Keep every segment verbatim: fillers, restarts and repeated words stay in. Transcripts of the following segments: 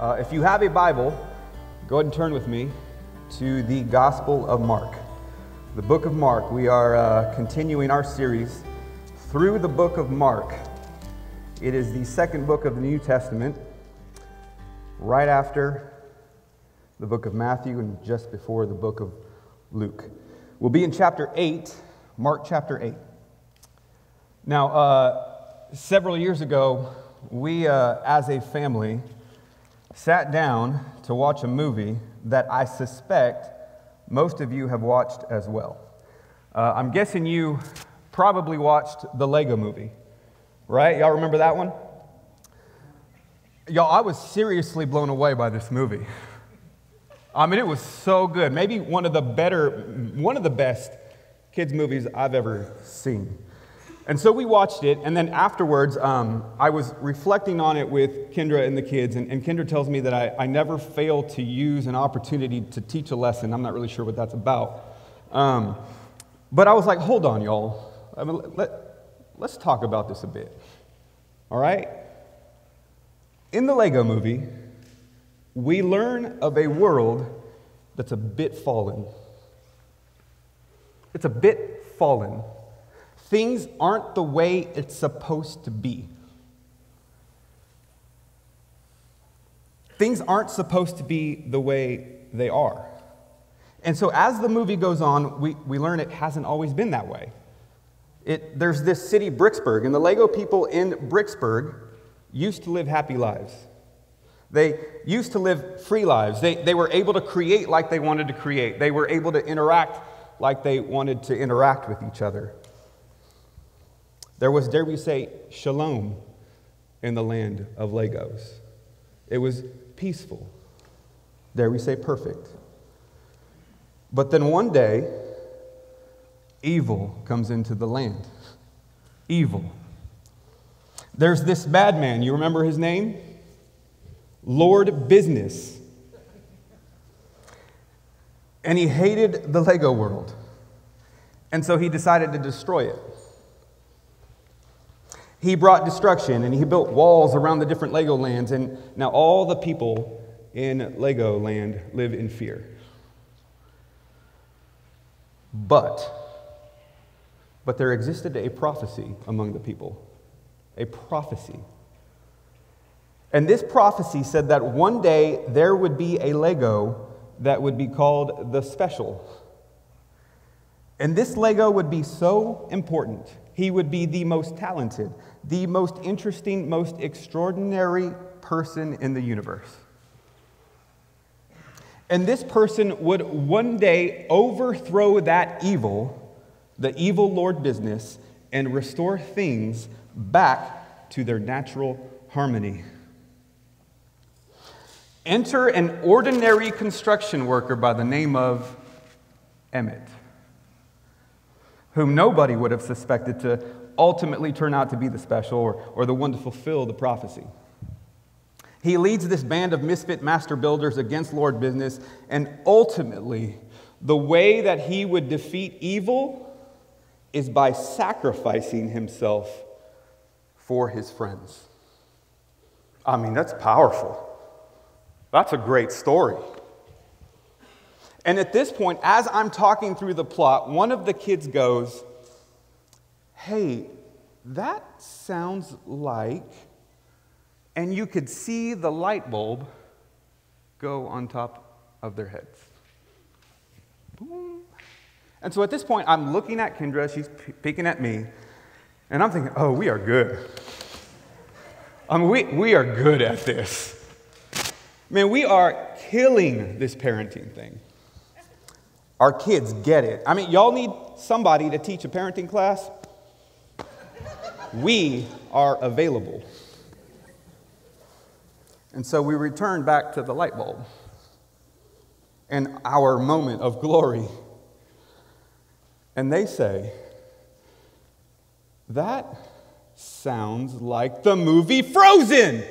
Uh, if you have a Bible, go ahead and turn with me to the Gospel of Mark. The Book of Mark. We are uh, continuing our series through the Book of Mark. It is the second book of the New Testament, right after the Book of Matthew and just before the Book of Luke. We'll be in chapter eight, Mark chapter eight. Now, uh, several years ago, we uh, as a family sat down to watch a movie that I suspect most of you have watched as well. Uh, I'm guessing you probably watched the Lego movie, right? Y'all remember that one? Y'all, I was seriously blown away by this movie. I mean, it was so good. Maybe one of the better, one of the best kids' movies I've ever seen. And so we watched it, and then afterwards, um, I was reflecting on it with Kendra and the kids, and, and Kendra tells me that I, I never fail to use an opportunity to teach a lesson. I'm not really sure what that's about. Um, but I was like, hold on, y'all. I mean, let, let's talk about this a bit, all right? In the Lego movie, we learn of a world that's a bit fallen. It's a bit fallen. Things aren't the way it's supposed to be. Things aren't supposed to be the way they are. And so as the movie goes on, we, we learn it hasn't always been that way. It, there's this city, Bricksburg, and the Lego people in Bricksburg used to live happy lives. They used to live free lives. They, they were able to create like they wanted to create. They were able to interact like they wanted to interact with each other. There was, dare we say, shalom in the land of Legos. It was peaceful. Dare we say perfect. But then one day, evil comes into the land. Evil. There's this bad man. You remember his name? Lord Business. And he hated the Lego world. And so he decided to destroy it. He brought destruction, and he built walls around the different Lego lands, and now all the people in Lego land live in fear. But, but there existed a prophecy among the people, a prophecy. And this prophecy said that one day there would be a Lego that would be called the Special. And this Lego would be so important. He would be the most talented, the most interesting, most extraordinary person in the universe. And this person would one day overthrow that evil, the evil Lord Business, and restore things back to their natural harmony. Enter an ordinary construction worker by the name of Emmett, whom nobody would have suspected to ultimately turn out to be the special or, or the one to fulfill the prophecy. He leads this band of misfit master builders against Lord Business, and ultimately, the way that he would defeat evil is by sacrificing himself for his friends. I mean, that's powerful. That's a great story. And at this point, as I'm talking through the plot, one of the kids goes, hey, that sounds like, and you could see the light bulb go on top of their heads. Boom. And so at this point, I'm looking at Kendra, she's peeking at me, and I'm thinking, oh, we are good. I mean, we, we are good at this. Man, we are killing this parenting thing. Our kids get it. I mean, y'all need somebody to teach a parenting class. We are available. And so we return back to the light bulb and our moment of glory. And they say, that sounds like the movie Frozen.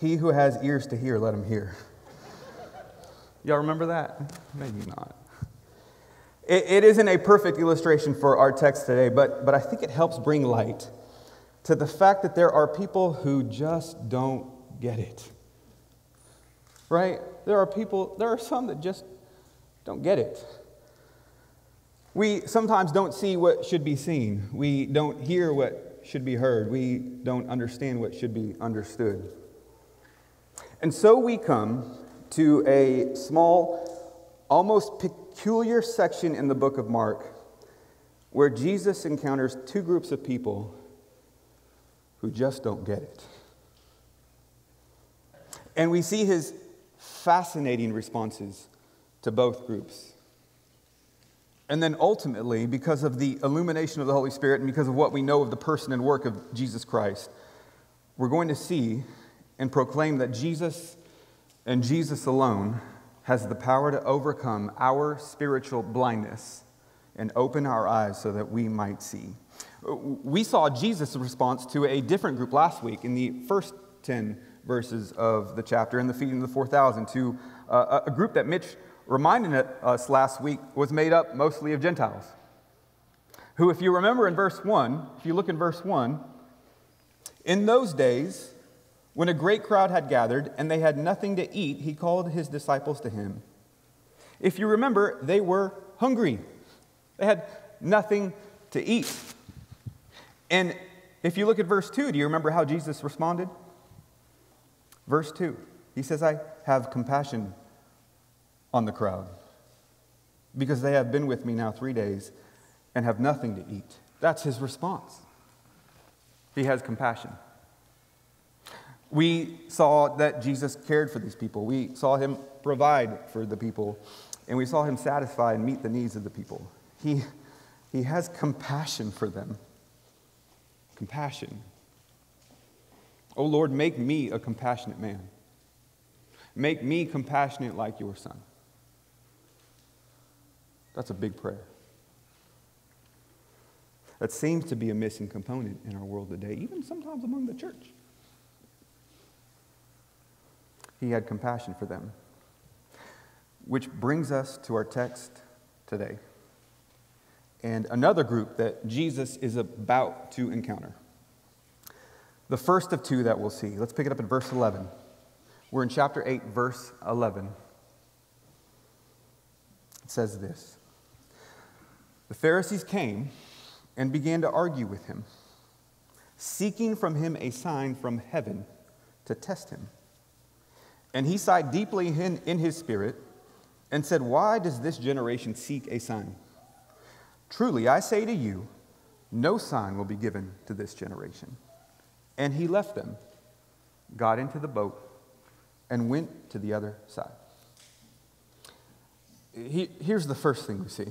He who has ears to hear, let him hear. Y'all remember that? Maybe not. It, it isn't a perfect illustration for our text today, but, but I think it helps bring light to the fact that there are people who just don't get it. Right? There are people, there are some that just don't get it. We sometimes don't see what should be seen. We don't hear what should be heard. We don't understand what should be understood. And so we come to a small, almost peculiar section in the book of Mark where Jesus encounters two groups of people who just don't get it. And we see his fascinating responses to both groups. And then ultimately, because of the illumination of the Holy Spirit and because of what we know of the person and work of Jesus Christ, we're going to see and proclaim that Jesus and Jesus alone has the power to overcome our spiritual blindness and open our eyes so that we might see. We saw Jesus' response to a different group last week in the first ten verses of the chapter in the feeding of the four thousand to uh, a group that Mitch reminding us last week was made up mostly of Gentiles, who, if you remember in verse one, if you look in verse one, in those days, when a great crowd had gathered and they had nothing to eat, he called his disciples to him. If you remember, they were hungry. They had nothing to eat. And if you look at verse two, do you remember how Jesus responded? Verse two, he says, I have compassion on the crowd, because they have been with me now three days and have nothing to eat. That's his response. He has compassion. We saw that Jesus cared for these people. We saw him provide for the people, and we saw him satisfy and meet the needs of the people. He, he has compassion for them. Compassion. Oh Lord, make me a compassionate man. Make me compassionate like your son. That's a big prayer. That seems to be a missing component in our world today, even sometimes among the church. He had compassion for them. Which brings us to our text today. And another group that Jesus is about to encounter. The first of two that we'll see. Let's pick it up in verse eleven. We're in chapter eight, verse eleven. It says this. The Pharisees came and began to argue with him, seeking from him a sign from heaven to test him. And he sighed deeply in, in his spirit and said, why does this generation seek a sign? Truly, I say to you, no sign will be given to this generation. And he left them, got into the boat, and went to the other side. He, here's the first thing we see.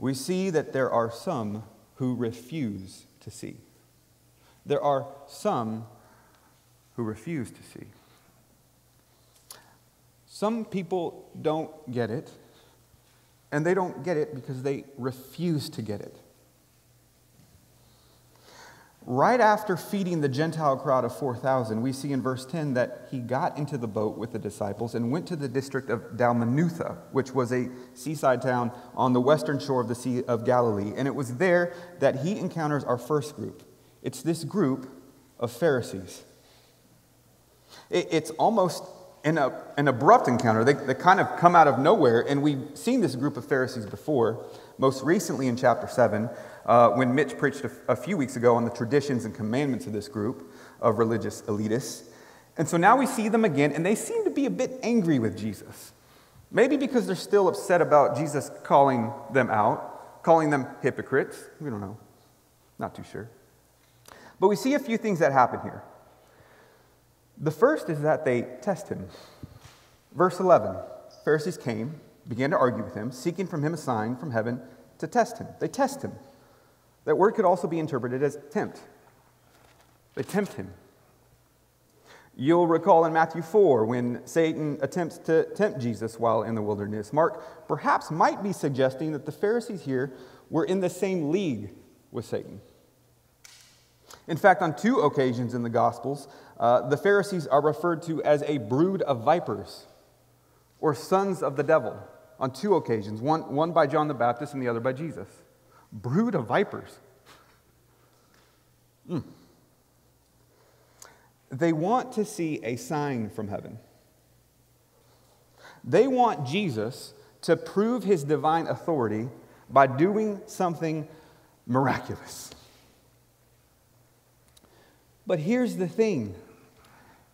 We see that there are some who refuse to see. There are some who refuse to see. Some people don't get it, and they don't get it because they refuse to get it. Right after feeding the Gentile crowd of four thousand, we see in verse ten that he got into the boat with the disciples and went to the district of Dalmanutha, which was a seaside town on the western shore of the Sea of Galilee. And it was there that he encounters our first group. It's this group of Pharisees. It's almost an, an abrupt encounter. They, they kind of come out of nowhere, and we've seen this group of Pharisees before, most recently in chapter seven, Uh, when Mitch preached a, a few weeks ago on the traditions and commandments of this group of religious elitists. And so now we see them again, and they seem to be a bit angry with Jesus. Maybe because they're still upset about Jesus calling them out, calling them hypocrites. We don't know. Not too sure. But we see a few things that happen here. The first is that they test him. Verse eleven, Pharisees came, began to argue with him, seeking from him a sign from heaven to test him. They test him. That word could also be interpreted as tempt. They tempt him. You'll recall in Matthew four when Satan attempts to tempt Jesus while in the wilderness. Mark perhaps might be suggesting that the Pharisees here were in the same league with Satan. In fact, on two occasions in the Gospels, uh, the Pharisees are referred to as a brood of vipers or sons of the devil. on two occasions, one, one by John the Baptist and the other by Jesus. Brood of vipers. Mm. They want to see a sign from heaven. They want Jesus to prove his divine authority by doing something miraculous. But here's the thing.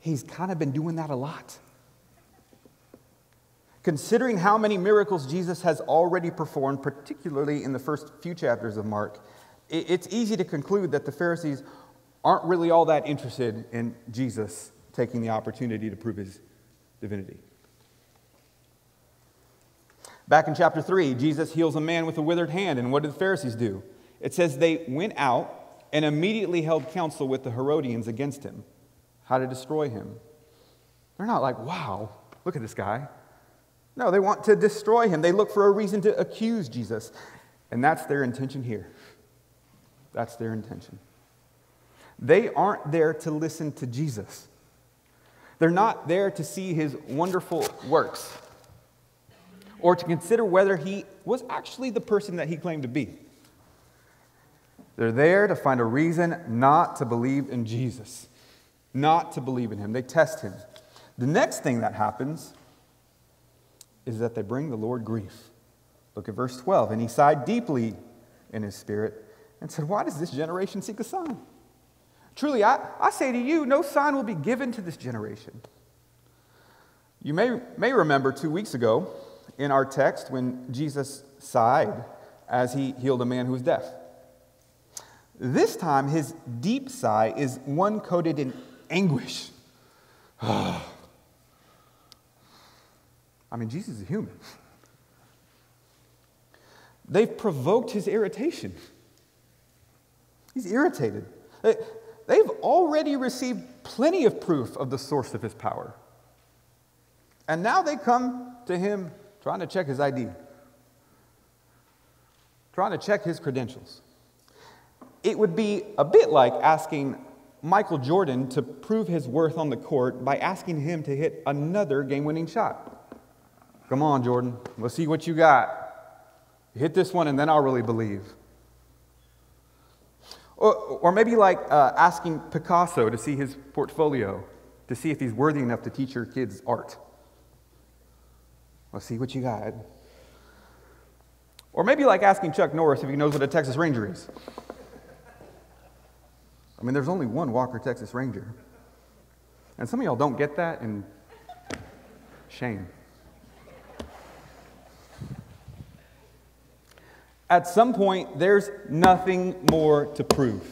He's kind of been doing that a lot. Considering how many miracles Jesus has already performed, particularly in the first few chapters of Mark, it's easy to conclude that the Pharisees aren't really all that interested in Jesus taking the opportunity to prove his divinity. Back in chapter three, Jesus heals a man with a withered hand, and what did the Pharisees do? It says they went out and immediately held counsel with the Herodians against him, how to destroy him. They're not like, wow, look at this guy. No, they want to destroy him. They look for a reason to accuse Jesus, and that's their intention here. That's their intention. They aren't there to listen to Jesus. They're not there to see his wonderful works or to consider whether he was actually the person that he claimed to be. They're there to find a reason not to believe in Jesus, not to believe in him. They test him. The next thing that happens is that they bring the Lord grief. Look at verse twelve. And he sighed deeply in his spirit and said, "Why does this generation seek a sign? Truly, I, I say to you, no sign will be given to this generation." You may, may remember two weeks ago in our text when Jesus sighed as he healed a man who was deaf. This time, his deep sigh is one coated in anguish. I mean, Jesus is a human. They've provoked his irritation. He's irritated. They, They've already received plenty of proof of the source of his power. And now they come to him trying to check his I D, trying to check his credentials. It would be a bit like asking Michael Jordan to prove his worth on the court by asking him to hit another game-winning shot. Come on, Jordan, let's see what you got. Hit this one and then I'll really believe. Or, or maybe like uh, asking Picasso to see his portfolio, to see if he's worthy enough to teach your kids art. Let's see what you got. Or maybe like asking Chuck Norris if he knows what a Texas Ranger is. I mean, there's only one Walker Texas Ranger. And some of y'all don't get that, and shame. At some point, there's nothing more to prove.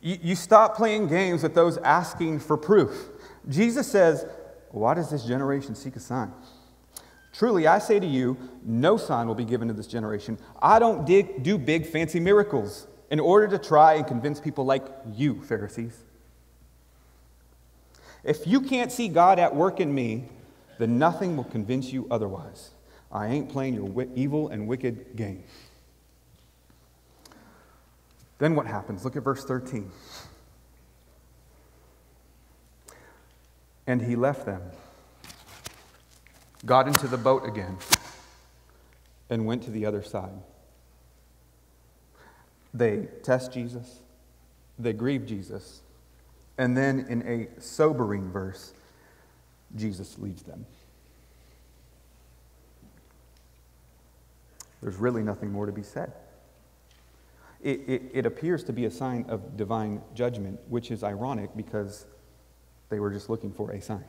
You, you stop playing games with those asking for proof. Jesus says, "Why does this generation seek a sign? Truly, I say to you, no sign will be given to this generation. I don't dig, do big, fancy miracles in order to try and convince people like you, Pharisees. If you can't see God at work in me, then nothing will convince you otherwise. I ain't playing your wi- evil and wicked game." Then what happens? Look at verse thirteen. And he left them, got into the boat again, and went to the other side. They test Jesus, they grieve Jesus, and then in a sobering verse, Jesus leaves them. There's really nothing more to be said. It, it, it appears to be a sign of divine judgment, which is ironic because they were just looking for a sign.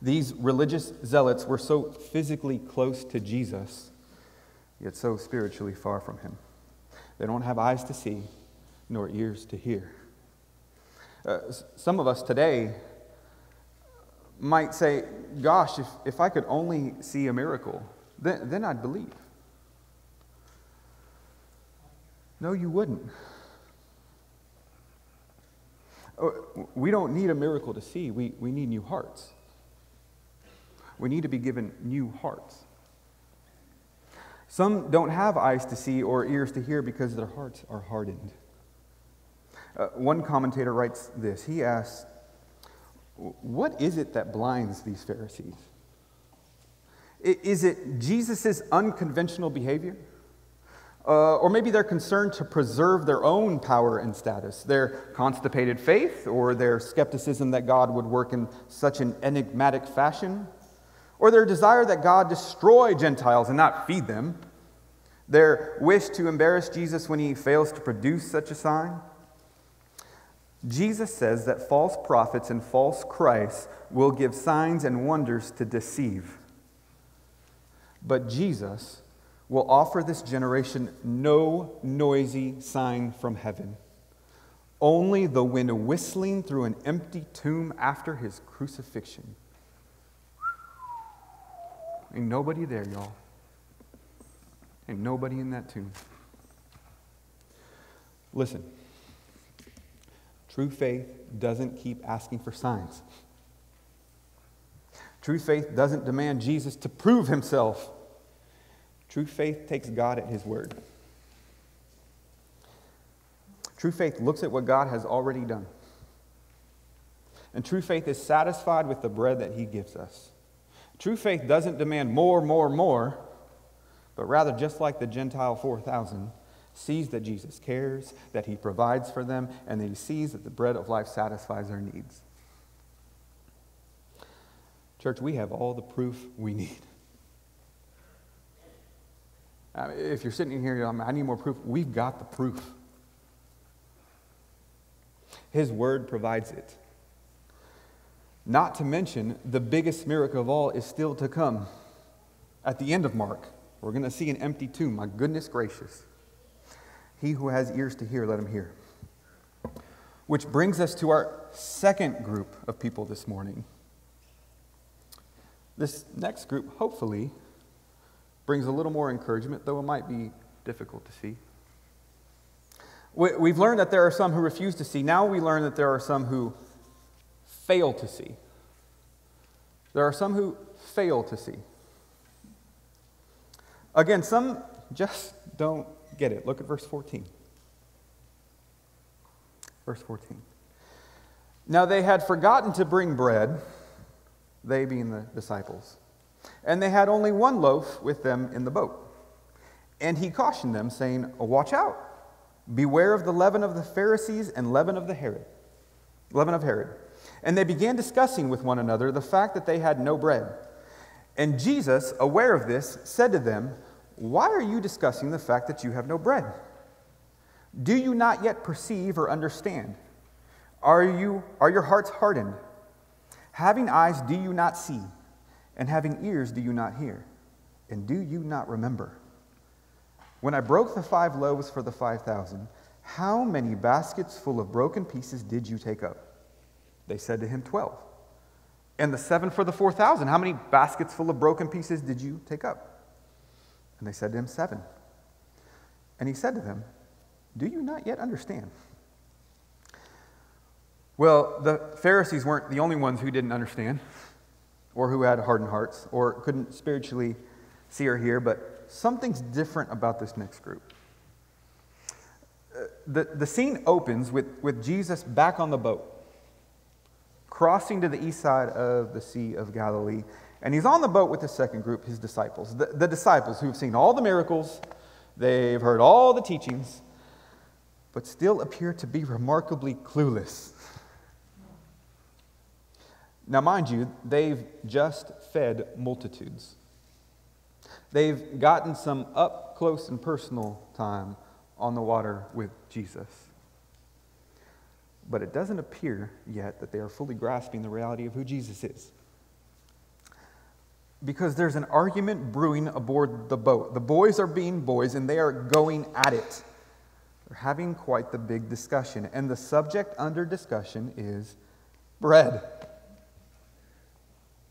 These religious zealots were so physically close to Jesus, yet so spiritually far from him. They don't have eyes to see, nor ears to hear. Uh, some of us today might say, gosh, if, if I could only see a miracle, then, then I'd believe. No, you wouldn't. We don't need a miracle to see. We, we need new hearts. We need to be given new hearts. Some don't have eyes to see or ears to hear because their hearts are hardened. Uh, one commentator writes this. He asks, what is it that blinds these Pharisees? Is it Jesus' unconventional behavior? Uh, or maybe they're concerned to preserve their own power and status, their constipated faith, or their skepticism that God would work in such an enigmatic fashion, or their desire that God destroy Gentiles and not feed them, their wish to embarrass Jesus when he fails to produce such a sign. Jesus says that false prophets and false Christs will give signs and wonders to deceive. But Jesus will offer this generation no noisy sign from heaven, only the wind whistling through an empty tomb after his crucifixion. Ain't nobody there, y'all. Ain't nobody in that tomb. Listen, true faith doesn't keep asking for signs. True faith doesn't demand Jesus to prove himself. True faith takes God at his word. True faith looks at what God has already done. And true faith is satisfied with the bread that he gives us. True faith doesn't demand more, more, more, but rather, just like the Gentile four thousand, sees that Jesus cares, that he provides for them, and that he sees that the bread of life satisfies their needs. Church, we have all the proof we need. I mean, if you're sitting in here, I need more proof. We've got the proof. His word provides it. Not to mention, the biggest miracle of all is still to come. At the end of Mark, we're going to see an empty tomb. My goodness gracious. He who has ears to hear, let him hear. Which brings us to our second group of people this morning. This next group, hopefully, brings a little more encouragement, though it might be difficult to see. We've learned that there are some who refuse to see. Now we learn that there are some who fail to see. There are some who fail to see. Again, some just don't get it. Look at verse fourteen. Verse fourteen. Now they had forgotten to bring bread, they being the disciples. And they had only one loaf with them in the boat. And he cautioned them, saying, watch out. Beware of the leaven of the Pharisees and leaven of the Herod. Leaven of Herod. And they began discussing with one another the fact that they had no bread. And Jesus, aware of this, said to them, why are you discussing the fact that you have no bread? Do you not yet perceive or understand? Are you, are your hearts hardened? Having eyes, do you not see? And having ears, do you not hear? And do you not remember? When I broke the five loaves for the five thousand, how many baskets full of broken pieces did you take up? They said to him, twelve. And the seven for the four thousand, how many baskets full of broken pieces did you take up? And they said to him, seven. And he said to them, do you not yet understand? Well, the Pharisees weren't the only ones who didn't understand, or who had hardened hearts, or couldn't spiritually see or hear, but something's different about this next group. Uh, the, the scene opens with, with Jesus back on the boat, crossing to the east side of the Sea of Galilee, and he's on the boat with the second group, his disciples, the, the disciples who've seen all the miracles, they've heard all the teachings, but still appear to be remarkably clueless. Now, mind you, they've just fed multitudes. They've gotten some up-close and personal time on the water with Jesus. But it doesn't appear yet that they are fully grasping the reality of who Jesus is. Because there's an argument brewing aboard the boat. The boys are being boys, and they are going at it. They're having quite the big discussion. And the subject under discussion is bread.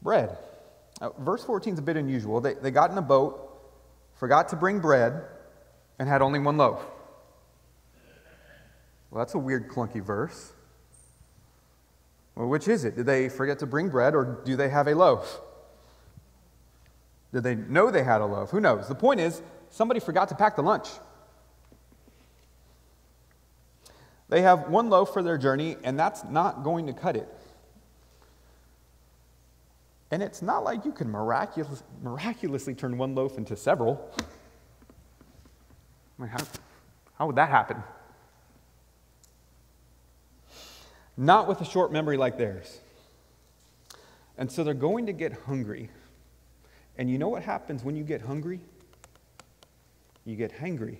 Bread. Now, verse fourteen is a bit unusual. They, they got in a boat, forgot to bring bread, and had only one loaf. Well, that's a weird, clunky verse. Well, which is it? Did they forget to bring bread, or do they have a loaf? Did they know they had a loaf? Who knows? The point is, somebody forgot to pack the lunch. They have one loaf for their journey, and that's not going to cut it. And it's not like you can miraculous, miraculously turn one loaf into several. I mean, how, how would that happen? Not with a short memory like theirs. And so they're going to get hungry. And you know what happens when you get hungry? You get hangry,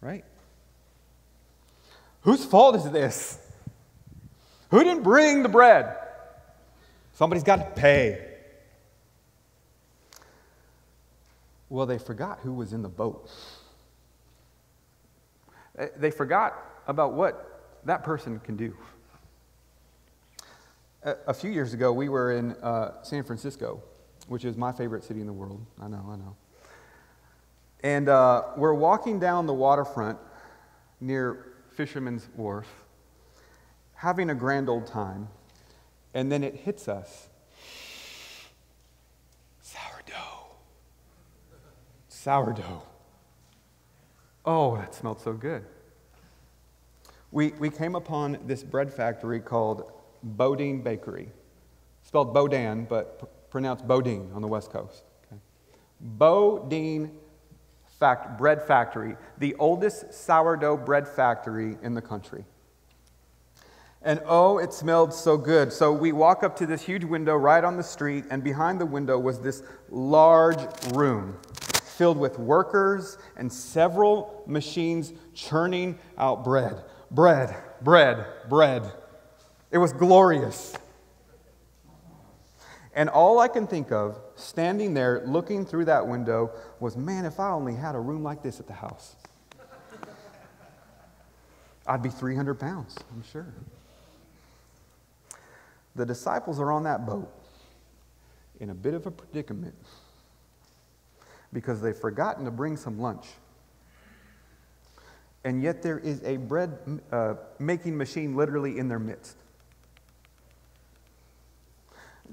right? Whose fault is this? Who didn't bring the bread? Somebody's got to pay. Well, they forgot who was in the boat. They forgot about what that person can do. A few years ago, we were in uh, San Francisco, which is my favorite city in the world. I know, I know. And uh, we're walking down the waterfront near Fisherman's Wharf, having a grand old time, and then it hits us. Sourdough. Sourdough. Oh, that smelled so good. We, we came upon this bread factory called Bodine Bakery, spelled Bodine, but pr- pronounced Bodine on the West Coast. Okay. Bodine fact, bread factory, the oldest sourdough bread factory in the country. And oh, it smelled so good. So we walk up to this huge window right on the street, and behind the window was this large room filled with workers and several machines churning out bread, bread, bread, bread. It was glorious. And all I can think of, standing there looking through that window, was, man, if I only had a room like this at the house, I'd be three hundred pounds, I'm sure. The disciples are on that boat in a bit of a predicament because they've forgotten to bring some lunch. And yet there is a bread-making uh, machine literally in their midst.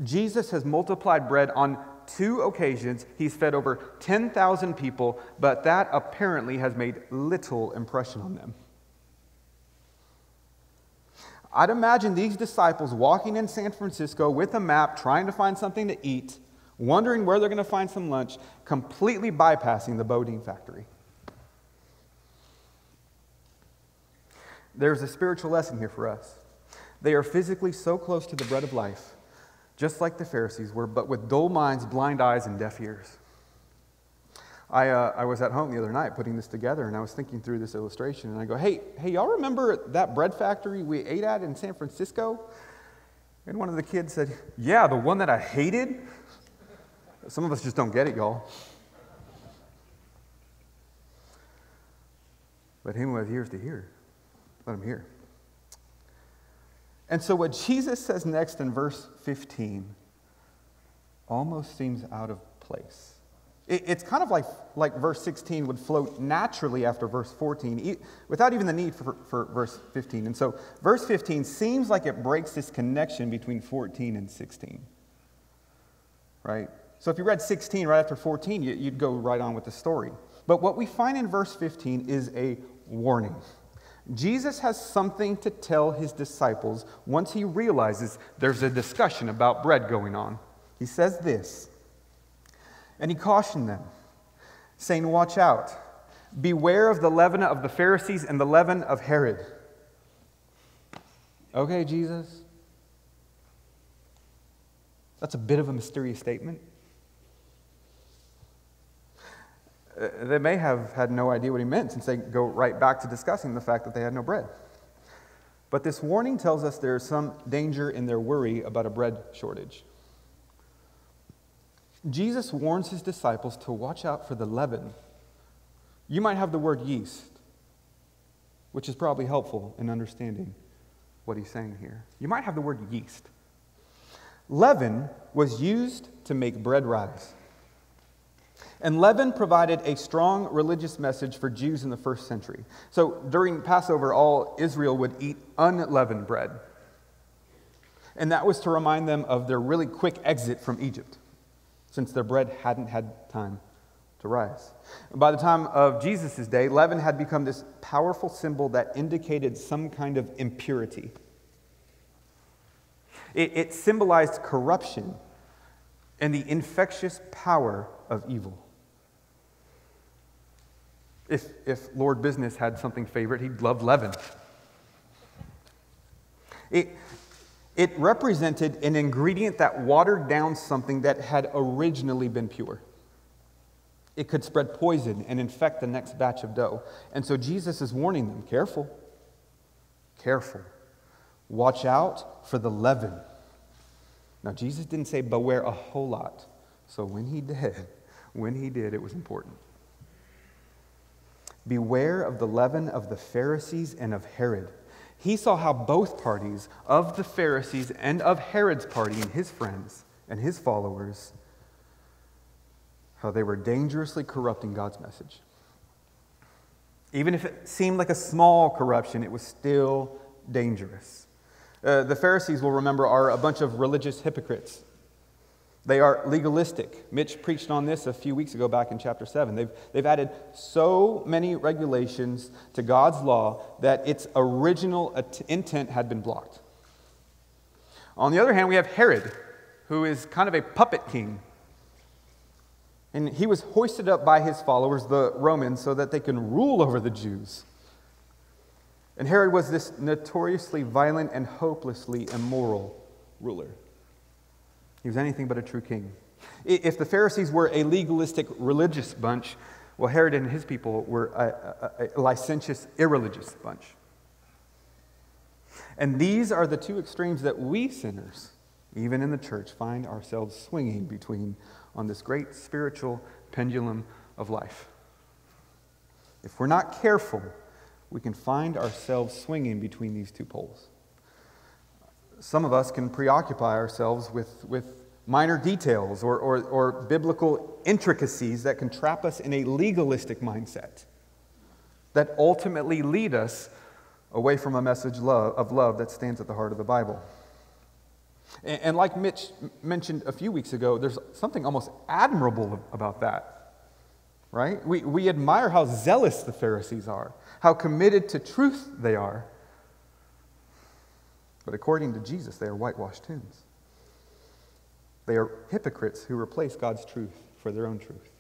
Jesus has multiplied bread on two occasions. He's fed over ten thousand people, but that apparently has made little impression on them. I'd imagine these disciples walking in San Francisco with a map, trying to find something to eat, wondering where they're going to find some lunch, completely bypassing the Bodine factory. There's a spiritual lesson here for us. They are physically so close to the bread of life, just like the Pharisees were, but with dull minds, blind eyes, and deaf ears. I, uh, I was at home the other night putting this together, and I was thinking through this illustration, and I go, hey, hey, y'all remember that bread factory we ate at in San Francisco? And one of the kids said, yeah, the one that I hated? Some of us just don't get it, y'all. But him with ears to hear, let him hear. And so what Jesus says next in verse fifteen almost seems out of place. It's kind of like, like verse sixteen would float naturally after verse fourteen, without even the need for, for verse fifteen. And so verse fifteen seems like it breaks this connection between fourteen and sixteen, right? So if you read sixteen right after fourteen, you'd go right on with the story. But what we find in verse fifteen is a warning. Jesus has something to tell his disciples once he realizes there's a discussion about bread going on. He says this. And he cautioned them, saying, watch out. Beware of the leaven of the Pharisees and the leaven of Herod. Okay, Jesus. That's a bit of a mysterious statement. They may have had no idea what he meant since they go right back to discussing the fact that they had no bread. But this warning tells us there is some danger in their worry about a bread shortage. Jesus warns his disciples to watch out for the leaven. You might have the word yeast, which is probably helpful in understanding what he's saying here. You might have the word yeast. Leaven was used to make bread rise. And leaven provided a strong religious message for Jews in the first century. So during Passover, all Israel would eat unleavened bread. And that was to remind them of their really quick exit from Egypt, since their bread hadn't had time to rise. And by the time of Jesus' day, leaven had become this powerful symbol that indicated some kind of impurity. It, it symbolized corruption and the infectious power of evil. If, if Lord Business had something favorite, he'd love leaven. It, it represented an ingredient that watered down something that had originally been pure. It could spread poison and infect the next batch of dough. And so Jesus is warning them, careful, careful. Watch out for the leaven. Now, Jesus didn't say beware a whole lot. So when he did, when he did, it was important. Beware of the leaven of the Pharisees and of Herod. He saw how both parties, of the Pharisees and of Herod's party and his friends and his followers, how they were dangerously corrupting God's message. Even if it seemed like a small corruption, it was still dangerous. Uh, the Pharisees, we'll remember, are a bunch of religious hypocrites. They are legalistic. Mitch preached on this a few weeks ago back in chapter seven. They've, they've added so many regulations to God's law that its original at- intent had been blocked. On the other hand, we have Herod, who is kind of a puppet king. And he was hoisted up by his followers, the Romans, so that they can rule over the Jews. And Herod was this notoriously violent and hopelessly immoral ruler. He was anything but a true king. If the Pharisees were a legalistic religious bunch, well, Herod and his people were a, a, a licentious, irreligious bunch. And these are the two extremes that we sinners, even in the church, find ourselves swinging between on this great spiritual pendulum of life. If we're not careful, we can find ourselves swinging between these two poles. Some of us can preoccupy ourselves with, with minor details or, or, or biblical intricacies that can trap us in a legalistic mindset that ultimately lead us away from a message love, of love that stands at the heart of the Bible. And, and like Mitch mentioned a few weeks ago, there's something almost admirable about that. Right? We, we admire how zealous the Pharisees are, how committed to truth they are. But according to Jesus, they are whitewashed tombs. They are hypocrites who replace God's truth for their own truth.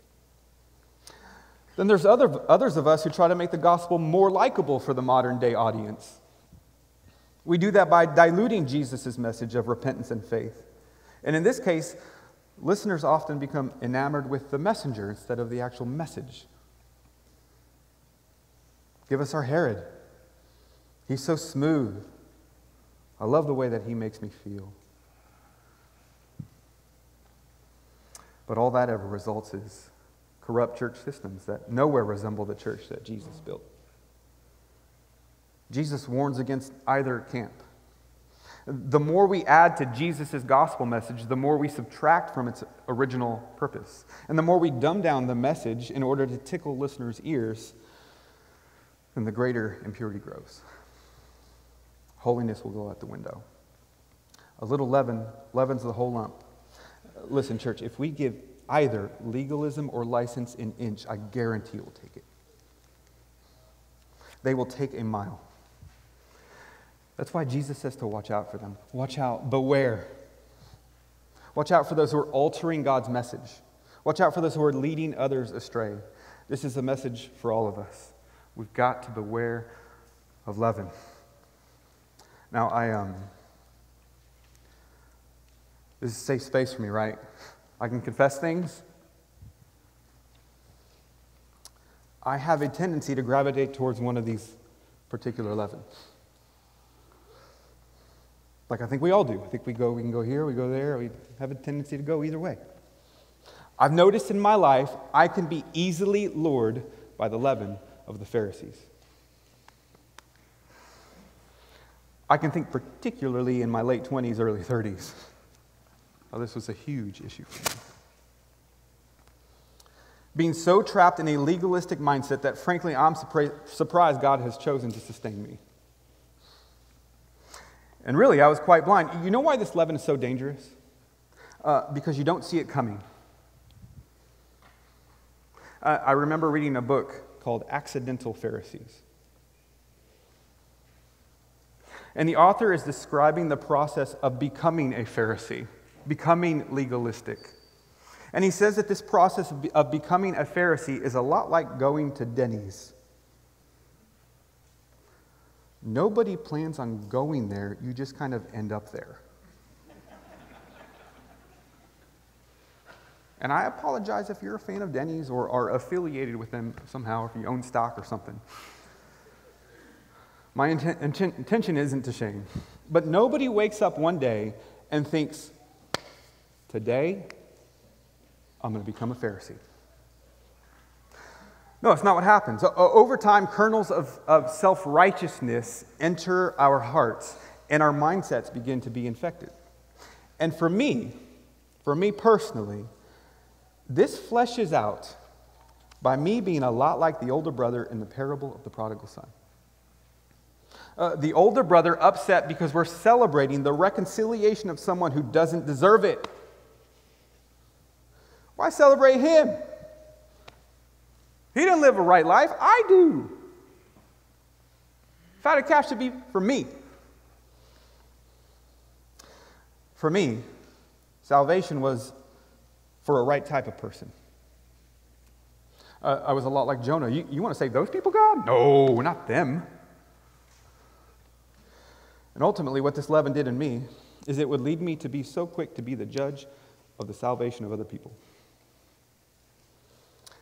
Then there's other, others of us who try to make the gospel more likable for the modern day audience. We do that by diluting Jesus' message of repentance and faith. And in this case, listeners often become enamored with the messenger instead of the actual message. Give us our Herod. He's so smooth. I love the way that he makes me feel. But all that ever results is corrupt church systems that nowhere resemble the church that Jesus built. Jesus warns against either camp. The more we add to Jesus' gospel message, the more we subtract from its original purpose. And the more we dumb down the message in order to tickle listeners' ears, then the greater impurity grows. Holiness will go out the window. A little leaven leavens the whole lump. Listen, church, if we give either legalism or license an inch, I guarantee you'll take it. They will take a mile. That's why Jesus says to watch out for them. Watch out, beware. Watch out for those who are altering God's message. Watch out for those who are leading others astray. This is a message for all of us. We've got to beware of leaven. Now, I, um, this is a safe space for me, right? I can confess things. I have a tendency to gravitate towards one of these particular leavens. Like I think we all do. I think we go, we can go here, we go there, we have a tendency to go either way. I've noticed in my life, I can be easily lured by the leaven of the Pharisees. I can think particularly in my late twenties, early thirties. Oh, this was a huge issue for me. Being so trapped in a legalistic mindset that frankly, I'm surpri- surprised God has chosen to sustain me. And really, I was quite blind. You know why this leaven is so dangerous? Uh, because you don't see it coming. I, I remember reading a book called Accidental Pharisees. And the author is describing the process of becoming a Pharisee, becoming legalistic. And he says that this process of becoming a Pharisee is a lot like going to Denny's. Nobody plans on going there, you just kind of end up there. And I apologize if you're a fan of Denny's or are affiliated with them somehow, if you own stock or something. My inten- inten- intention isn't to shame. But nobody wakes up one day and thinks, today, I'm going to become a Pharisee. No, it's not what happens. O- over time, kernels of, of self-righteousness enter our hearts, and our mindsets begin to be infected. And for me, for me personally, this fleshes out by me being a lot like the older brother in the parable of the prodigal son. Uh, the older brother upset because we're celebrating the reconciliation of someone who doesn't deserve it. Why celebrate him? He didn't live a right life. I do. If I had a calf, it should be for me. For me, salvation was for a right type of person. Uh, I was a lot like Jonah. You, you want to save those people, God? No, not them. And ultimately, what this leaven did in me is it would lead me to be so quick to be the judge of the salvation of other people.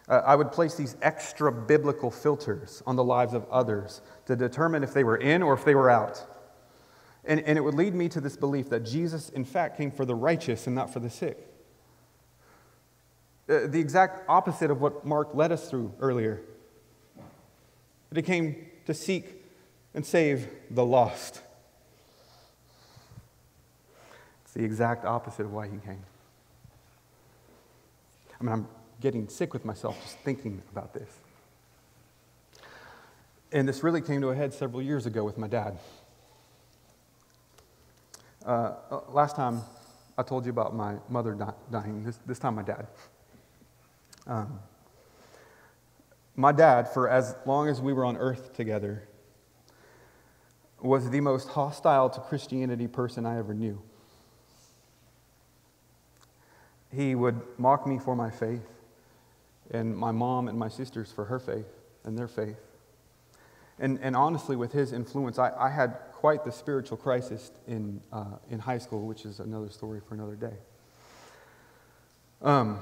Uh, I would place these extra biblical filters on the lives of others to determine if they were in or if they were out. And, and it would lead me to this belief that Jesus, in fact, came for the righteous and not for the sick. The exact opposite of what Mark led us through earlier. That he came to seek and save the lost. It's the exact opposite of why he came. I mean, I'm getting sick with myself just thinking about this. And this really came to a head several years ago with my dad. Uh, last time I told you about my mother dying, this, this time my dad. Um, my dad, for as long as we were on earth together, was the most hostile to Christianity person I ever knew. He would mock me for my faith, and my mom and my sisters for her faith and their faith. And and honestly, with his influence, I, I had quite the spiritual crisis in uh, in high school, which is another story for another day. Um.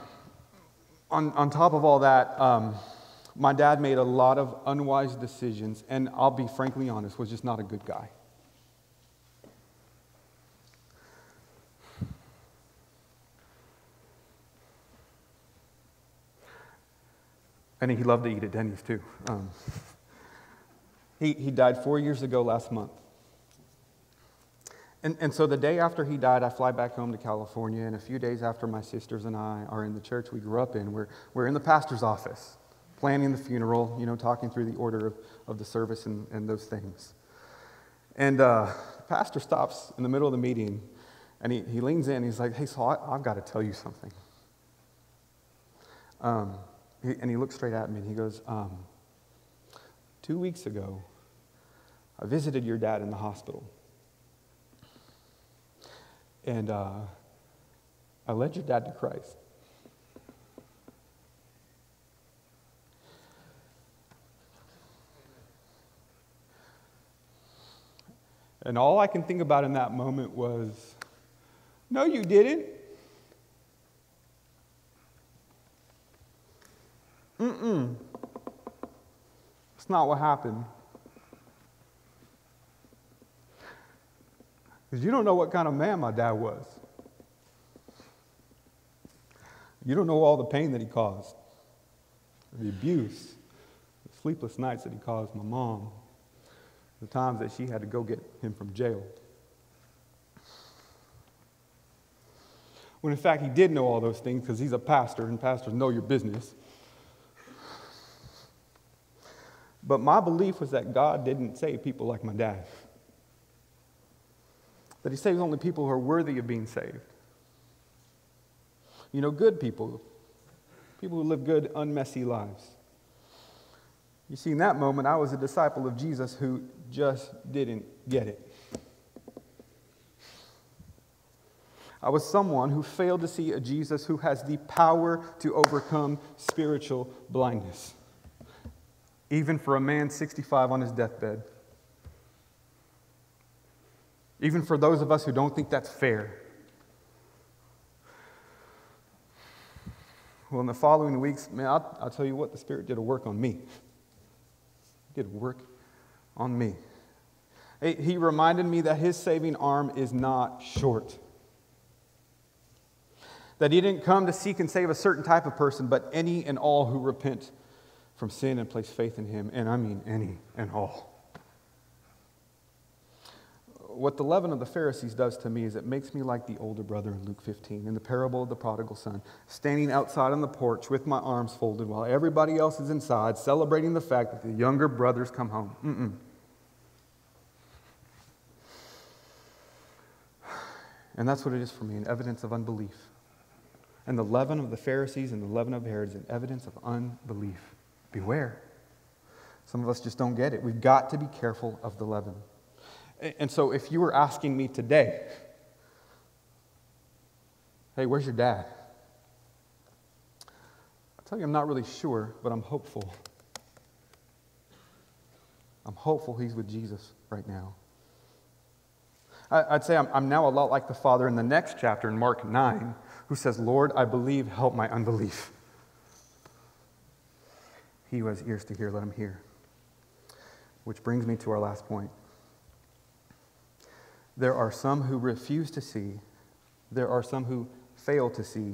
On, on top of all that, um, my dad made a lot of unwise decisions, and I'll be frankly honest, was just not a good guy. And he loved to eat at Denny's too. Um, he, he died four years ago last month. And, and so the day after he died, I fly back home to California, and a few days after my sisters and I are in the church we grew up in, we're, we're in the pastor's office, planning the funeral, you know, talking through the order of, of the service and, and those things. And uh, the pastor stops in the middle of the meeting, and he, he leans in, and he's like, hey, Saul, I, I've got to tell you something. Um, he, and he looks straight at me, and he goes, um, two weeks ago, I visited your dad in the hospital. And uh, I led your dad to Christ. And all I can think about in that moment was, no, you didn't. Mm-mm. That's not what happened. Because you don't know what kind of man my dad was. You don't know all the pain that he caused, the abuse, the sleepless nights that he caused my mom, the times that she had to go get him from jail. When in fact he did know all those things because he's a pastor and pastors know your business. But my belief was that God didn't save people like my dad. That he saves only people who are worthy of being saved. You know, good people. People who live good, unmessy lives. You see, in that moment, I was a disciple of Jesus who just didn't get it. I was someone who failed to see a Jesus who has the power to overcome spiritual blindness, even for a man sixty-five on his deathbed. Even for those of us who don't think that's fair. Well, in the following weeks, man, I'll, I'll tell you what, the Spirit did a work on me. He did work on me. He, he reminded me that His saving arm is not short. That He didn't come to seek and save a certain type of person, but any and all who repent from sin and place faith in Him. And I mean any and all. What the leaven of the Pharisees does to me is it makes me like the older brother in Luke fifteen, in the parable of the prodigal son, standing outside on the porch with my arms folded while everybody else is inside, celebrating the fact that the younger brother's come home. Mm-mm. And that's what it is for me, an evidence of unbelief. And the leaven of the Pharisees and the leaven of Herod is an evidence of unbelief. Beware. Some of us just don't get it. We've got to be careful of the leaven. And so if you were asking me today, hey, where's your dad? I'll tell you, I'm not really sure, but I'm hopeful. I'm hopeful he's with Jesus right now. I'd say I'm, I'm now a lot like the father in the next chapter in Mark nine, who says, Lord, I believe, help my unbelief. He who has ears to hear, let him hear. Which brings me to our last point. There are some who refuse to see. There are some who fail to see.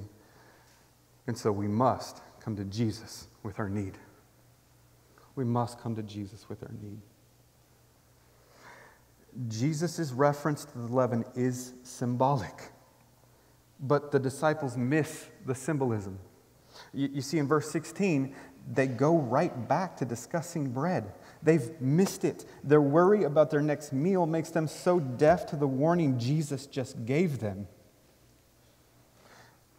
And so we must come to Jesus with our need. We must come to Jesus with our need. Jesus' reference to the leaven is symbolic. But the disciples miss the symbolism. You, you see in verse sixteen, they go right back to discussing bread. They've missed it. Their worry about their next meal makes them so deaf to the warning Jesus just gave them.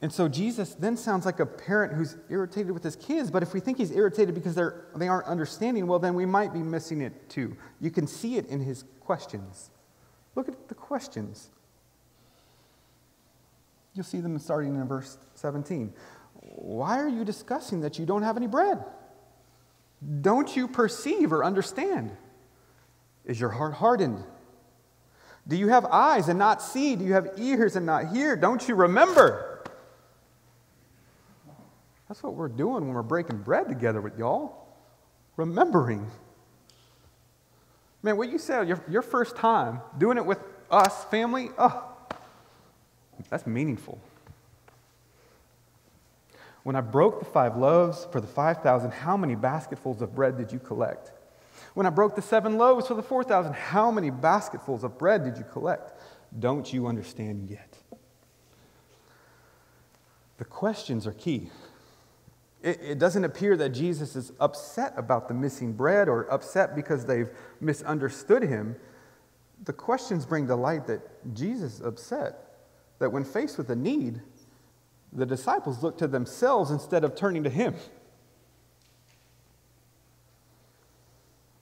And so Jesus then sounds like a parent who's irritated with his kids, but if we think he's irritated because they're, they aren't understanding, well, then we might be missing it too. You can see it in his questions. Look at the questions. You'll see them starting in verse seventeen. Why are you discussing that you don't have any bread? Don't you perceive or understand? Is your heart hardened? Do you have eyes and not see? Do you have ears and not hear? Don't you remember? That's what we're doing when we're breaking bread together with y'all. Remembering. Man, what you said your, your first time doing it with us, family, oh, that's meaningful. When I broke the five loaves for the five thousand, how many basketfuls of bread did you collect? When I broke the seven loaves for the four thousand, how many basketfuls of bread did you collect? Don't you understand yet? The questions are key. It, it doesn't appear that Jesus is upset about the missing bread or upset because they've misunderstood him. The questions bring to light that Jesus is upset, that when faced with a need, the disciples look to themselves instead of turning to him.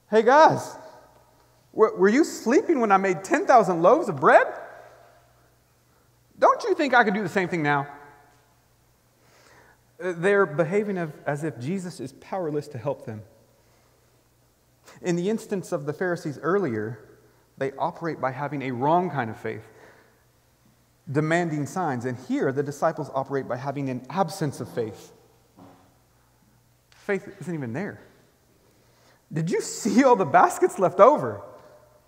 Hey guys, were, were you sleeping when I made ten thousand loaves of bread? Don't you think I could do the same thing now? They're behaving as if Jesus is powerless to help them. In the instance of the Pharisees earlier, they operate by having a wrong kind of faith, demanding signs. And here, the disciples operate by having an absence of faith. Faith isn't even there. Did you see all the baskets left over?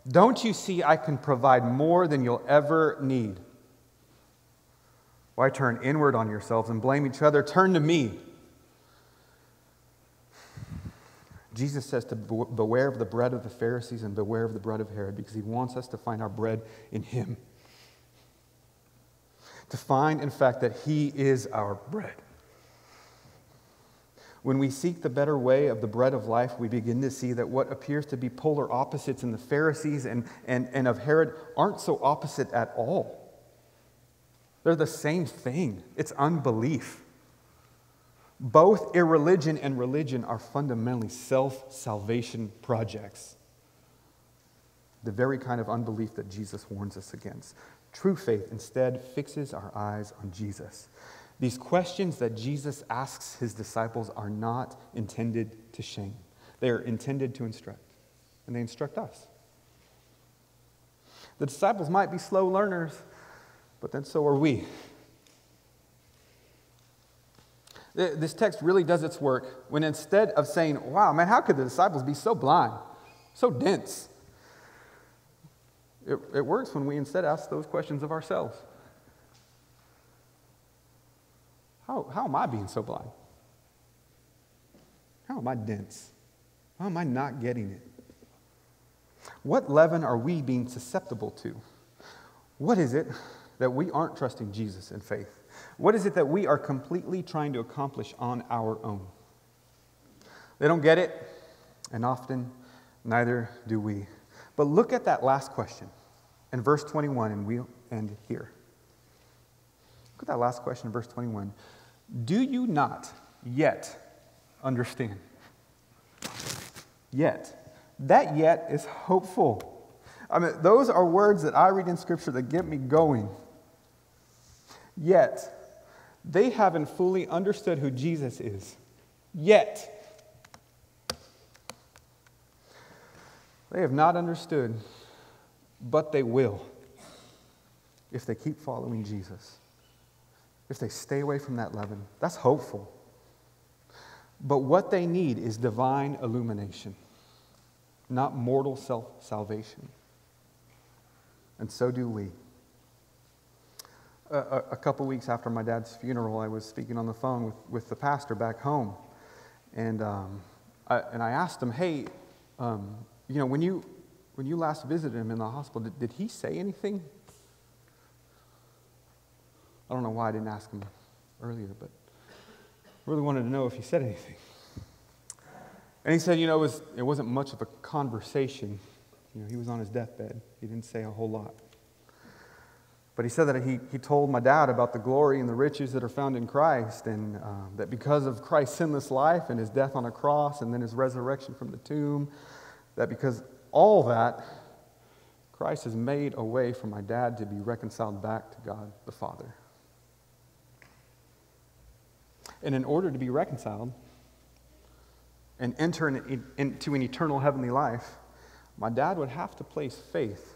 Don't you see I can provide more than you'll ever need? Why turn inward on yourselves and blame each other? Turn to me. Jesus says to beware of the bread of the Pharisees and beware of the bread of Herod, because he wants us to find our bread in him. To find, in fact, that he is our bread. When we seek the better way of the bread of life, we begin to see that what appears to be polar opposites in the Pharisees and, and, and of Herod aren't so opposite at all. They're the same thing. It's unbelief. Both irreligion and religion are fundamentally self-salvation projects. The very kind of unbelief that Jesus warns us against. True faith instead fixes our eyes on Jesus. These questions that Jesus asks his disciples are not intended to shame. They are intended to instruct, and they instruct us. The disciples might be slow learners, but then so are we. This text really does its work when instead of saying, wow, man, how could the disciples be so blind, so dense? It, it works when we instead ask those questions of ourselves. How, how am I being so blind? How am I dense? How am I not getting it? What leaven are we being susceptible to? What is it that we aren't trusting Jesus in faith? What is it that we are completely trying to accomplish on our own? They don't get it, and often neither do we. But look at that last question in verse twenty-one, and we'll end here. Look at that last question in verse twenty-one. Do you not yet understand? Yet. That yet is hopeful. I mean, those are words that I read in Scripture that get me going. Yet. They haven't fully understood who Jesus is. Yet. They have not understood, but they will if they keep following Jesus. If they stay away from that leaven. That's hopeful. But what they need is divine illumination, not mortal self-salvation. And so do we. A, a, a couple weeks after my dad's funeral, I was speaking on the phone with, with the pastor back home. And, um, I, and I asked him, hey, um, you know, when you, when you last visited him in the hospital, did, did he say anything? I don't know why I didn't ask him earlier, but I really wanted to know if he said anything. And he said, you know, it, was, it wasn't much of a conversation. You know, he was on his deathbed. He didn't say a whole lot. But he said that he, he told my dad about the glory and the riches that are found in Christ, and uh, that because of Christ's sinless life and his death on a cross and then his resurrection from the tomb, that because all that, Christ has made a way for my dad to be reconciled back to God the Father. And in order to be reconciled and enter in, into an eternal heavenly life, my dad would have to place faith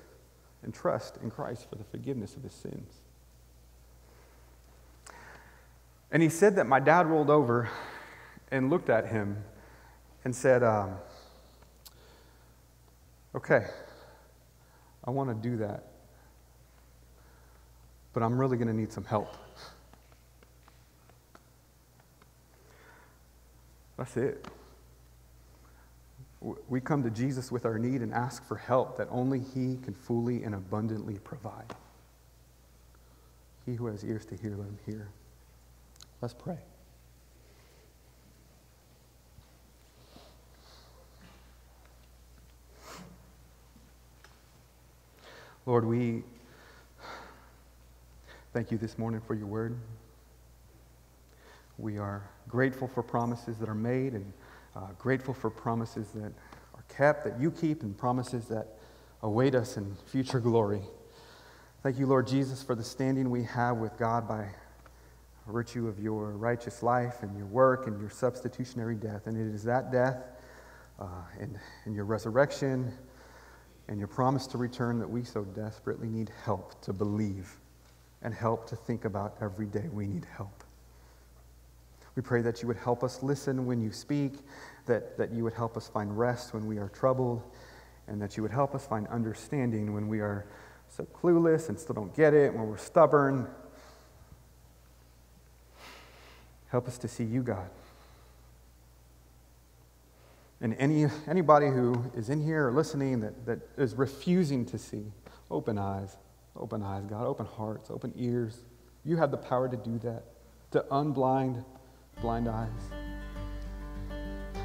and trust in Christ for the forgiveness of his sins. And he said that my dad rolled over and looked at him and said, um, okay, I want to do that, but I'm really going to need some help. That's it. We come to Jesus with our need and ask for help that only he can fully and abundantly provide. He who has ears to hear, let him hear. Let's pray. Lord, we thank you this morning for your word. We are grateful for promises that are made, and Uh, grateful for promises that are kept, that you keep, and promises that await us in future glory. Thank you, Lord Jesus, for the standing we have with God by virtue of your righteous life and your work and your substitutionary death. And it is that death uh, and, and your resurrection and your promise to return that we so desperately need help to believe and help to think about every day. We need help. We pray that you would help us listen when you speak, that, that you would help us find rest when we are troubled, and that you would help us find understanding when we are so clueless and still don't get it, when we're stubborn. Help us to see you, God. And any anybody who is in here or listening that, that is refusing to see, open eyes, open eyes, God, open hearts, open ears. You have the power to do that, to unblind blind eyes,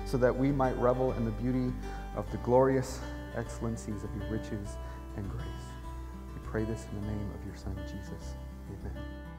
so that we might revel in the beauty of the glorious excellencies of your riches and grace. We pray this in the name of your Son, Jesus. Amen.